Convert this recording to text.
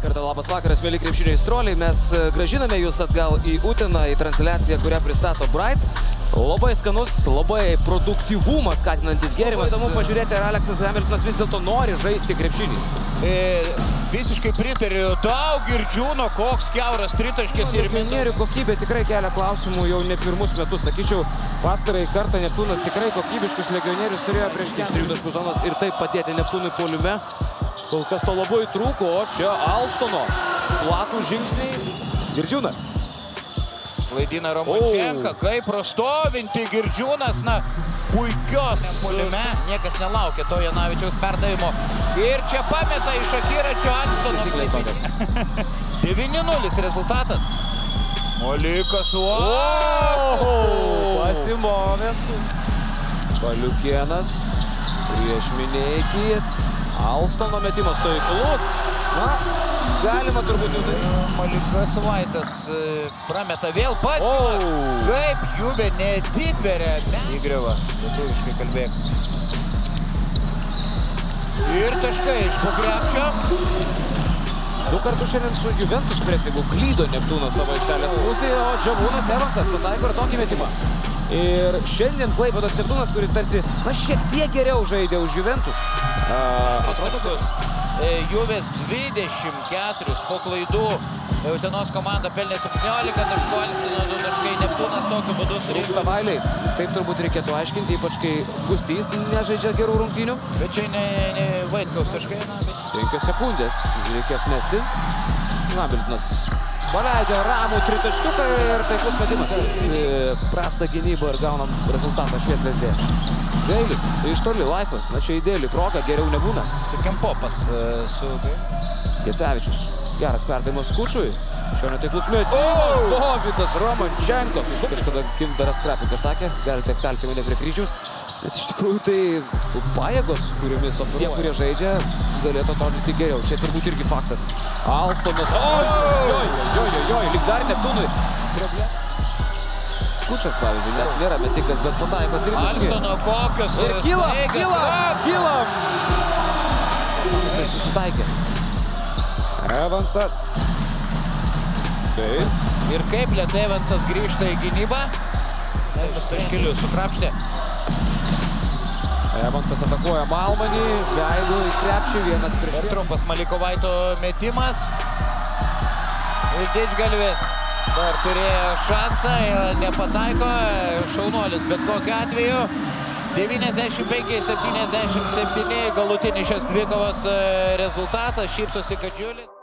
kartą labas vakaras, mėly krepšinio aistruoliai. Mes grąžiname jūs atgal į Uteną, į transliaciją, kurią pristato Bright. Labai skanus, labai produktyvumą skatinantis gėrimas. Labai įdomu pažiūrėti, ar Aleksas Ramirdonas vis dėlto nori žaisti krepšinį. Visiškai pritariu. Daug Girdžiūno, koks kiauras tritaškės ir minierių kokybė tikrai kelia klausimų jau ne pirmus metus. Sakyčiau, pastarąjį kartą Neptūnas tikrai kokybiškus legionierius turėjo prieš iš 3 taškų zonos ir taip padėti Neptūnui puolime. Kol kas to labai trūko, o čia Alstono platų žingsniai. Girdžiūnas. Vaidina Romančienė, kaip prastovinti Girdžiūnas, na, puikios puolime. Niekas nelaukia to Janavičiaus perdavimo. Ir čia pameta iš akiračio Alstono. 9-0 rezultatas. Malikas, pasimovęs. Paliukienas prieš mineikį. Alstono metimas taiklus. Na, galima turbūt jau daryti. Malikas Vaitas prameta vėl pats. Kaip Juve neatitveria. Įgreva, lietuviškai kalbėk. Ir taškai iš po krepšio. 2 kartus šiandien su Juventus presingu klydo Neptūnas savo aikštelės pusėje, o Džiavūnus Evansas pataiko ir tokį metimą. Ir šiandien Klaipėdos Neptūnas, kuris tarsi, na, šiek tiek geriau žaidė už Juventus. Atrodokus, Juvės 24 po klaidų, Utenos komanda pelnė 17, taškuolistino 2 taškai, Neptūnas tokiu būdu surinko. Stavailiai, taip turbūt reikėtų aiškinti, ypač kai Gustys nežaidžia gerų rungtynių. Bet čia ne Vaitkaus taškai. 5 sekundės reikės mesti. Ramirdonas paleido ramų 3 taškiuką ir taiklus metimas. Prasta gynyba ir gaunam rezultatą švieslentėje. Gailis, iš toli laisvas, na čia idėlį, proga geriau nebūna. Tik kampopas su Gėcevičius, geras perdavimas Kučiui, šio netaiklus metimas, Dovydas Romančenko. Kažkada Gimdaras Krapikas sakė, galite kalti mane prie kryžiaus, nes iš tikrųjų tai pajėgos, kuriomis operuoja. Tie, kurie žaidžia, galėtų atrodyti geriau, čia turbūt irgi faktas. Alstonas, lyg dar Neptūnui. Kučias, pavyzdžiui, net nėra metikas, bet pataiko tritaškį. Alstono kokios ir kylam. Tai susitaikė. Evansas. Ir kaip lėtai Evansas grįžta į gynybą. Taškeliu sukrapštė. Evansas atakuoja Malmanį, veidu į krepšį, 1 prieš 1. Ir trumpas Malikovaito metimas. Iš didžgalvės. Dar turėjo šansą, nepataiko, šaunuolis, bet kokiu atveju 95-77 galutinis šios dvikovos rezultatas, šypsosi Kadžiulis.